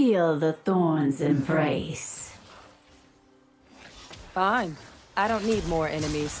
Feel the thorns embrace. Fine. I don't need more enemies.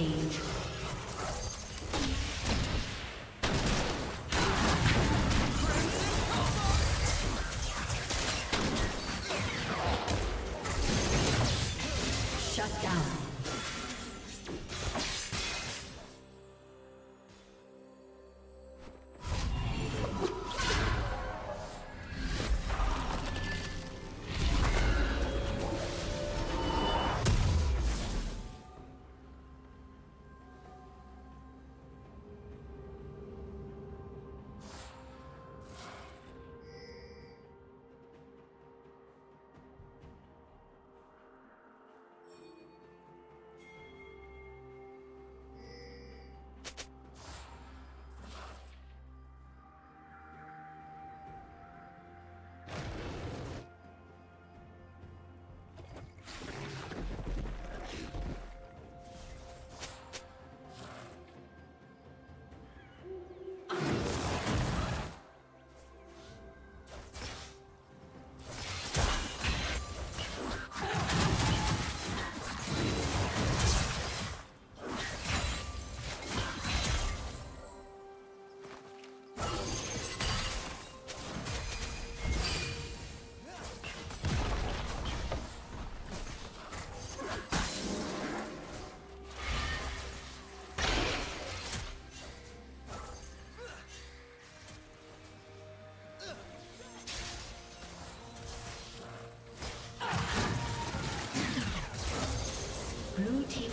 Rampage.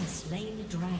Slain the dragon.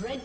Red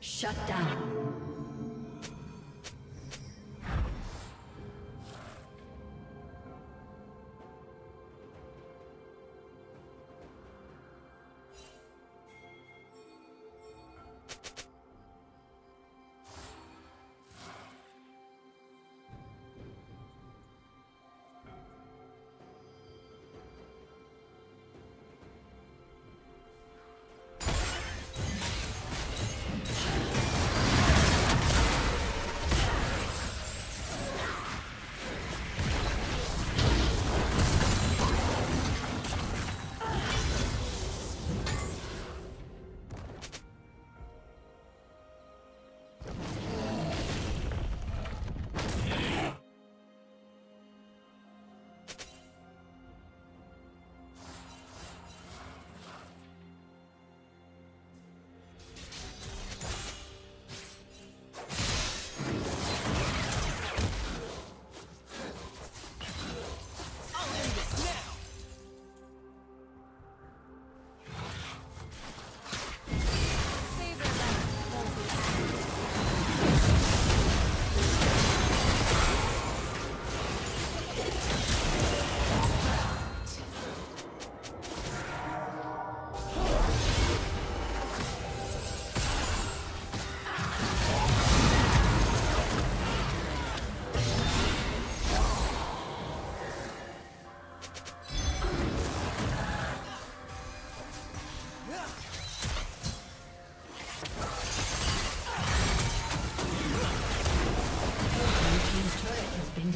Shut down.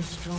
destroyed.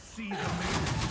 See the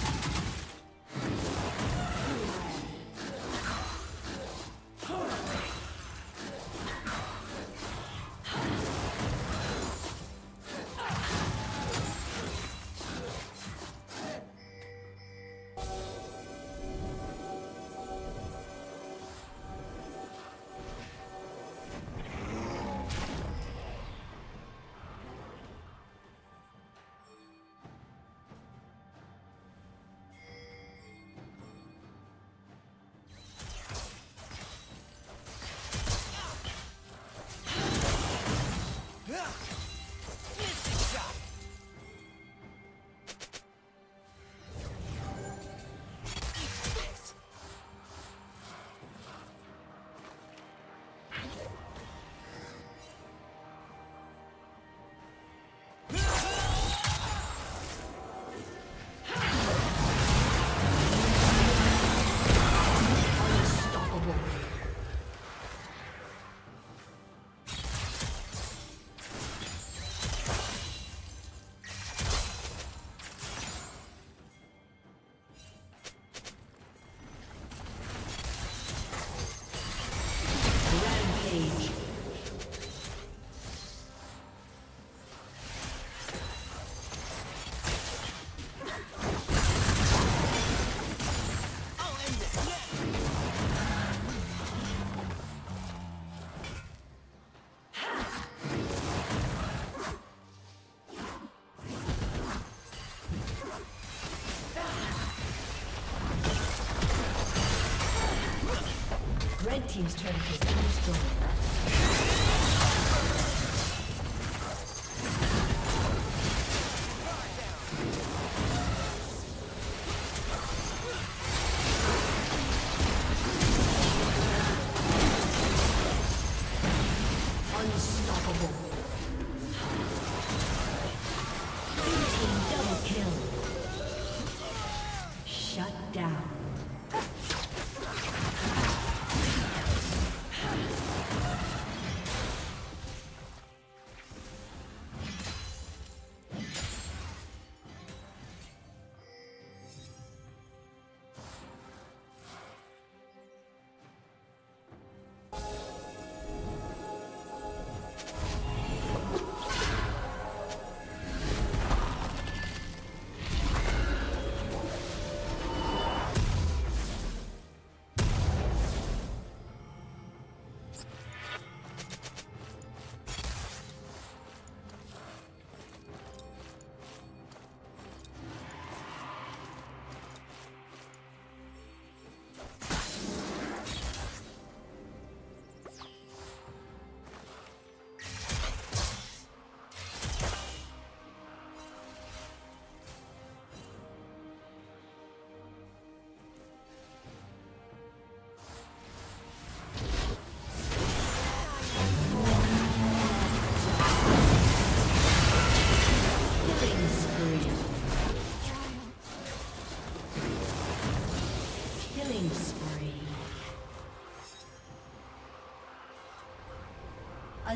team's turret has been destroyed. A